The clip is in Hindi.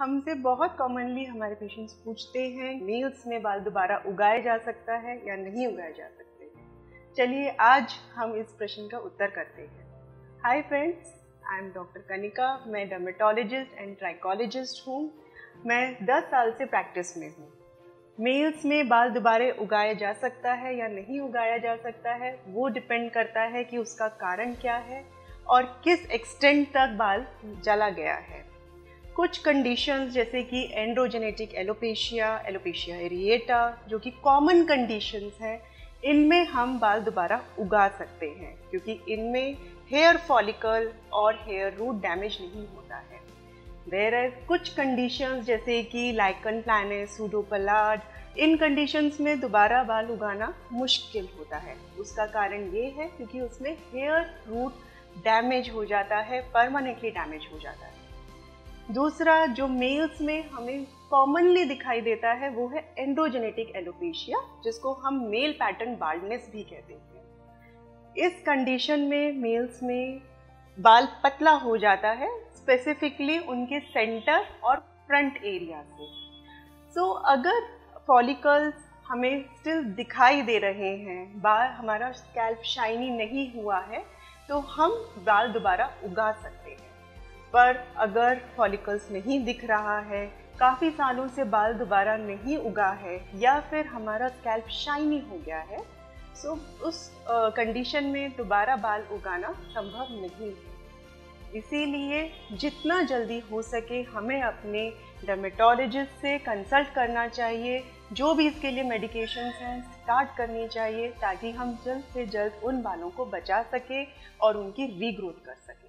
हमसे बहुत कॉमनली हमारे पेशेंट्स पूछते हैं मेल्स में बाल दोबारा उगाया जा सकता है या नहीं उगाया जा सकते हैं। चलिए आज हम इस प्रश्न का उत्तर करते हैं। Hi friends, I am doctor Kanika. मैं डर्मेटोलॉजिस्ट एंड ट्राइकोलॉजिस्ट हूँ। मैं 10 साल से प्रैक्टिस में हूँ। मेल्स में बाल दोबारा उगाया जा सकता है या नहीं उगाया जा सकता है वो डिपेंड करता है कि उसका कारण क्या है और किस एक्सटेंट तक बाल जला गया है। कुछ कंडीशंस जैसे कि एंड्रोजेनेटिक एलोपेशिया एरिएटा जो कि कॉमन कंडीशंस हैं, इनमें हम बाल दोबारा उगा सकते हैं क्योंकि इनमें हेयर फॉलिकल और हेयर रूट डैमेज नहीं होता है। देयर आर कुछ कंडीशंस जैसे कि लाइकन प्लानस, सूडोपलाड, इन कंडीशंस में दोबारा बाल उगाना मुश्किल होता है। उसका कारण ये है क्योंकि उसमें हेयर रूट डैमेज हो जाता है, परमानेंटली डैमेज हो जाता है। दूसरा जो मेल्स में हमें कॉमनली दिखाई देता है वो है एंड्रोजेनेटिक एलोपेशिया, जिसको हम मेल पैटर्न बाल्डनेस भी कहते हैं। इस कंडीशन में मेल्स में बाल पतला हो जाता है, स्पेसिफिकली उनके सेंटर और फ्रंट एरिया से। सो अगर फॉलिकल्स हमें स्टिल दिखाई दे रहे हैं, बाल हमारा स्कैल्प शाइनी नहीं हुआ है, तो हम बाल दोबारा उगा सकते हैं। पर अगर फॉलिकल्स नहीं दिख रहा है, काफ़ी सालों से बाल दोबारा नहीं उगा है या फिर हमारा स्कैल्प शाइनी हो गया है, सो उस कंडीशन में दोबारा बाल उगाना संभव नहीं है। इसीलिए जितना जल्दी हो सके हमें अपने डर्मेटोलॉजिस्ट से कंसल्ट करना चाहिए, जो भी इसके लिए मेडिकेशंस हैं स्टार्ट करनी चाहिए ताकि हम जल्द से जल्द उन बालों को बचा सकें और उनकी रीग्रोथ कर सकें।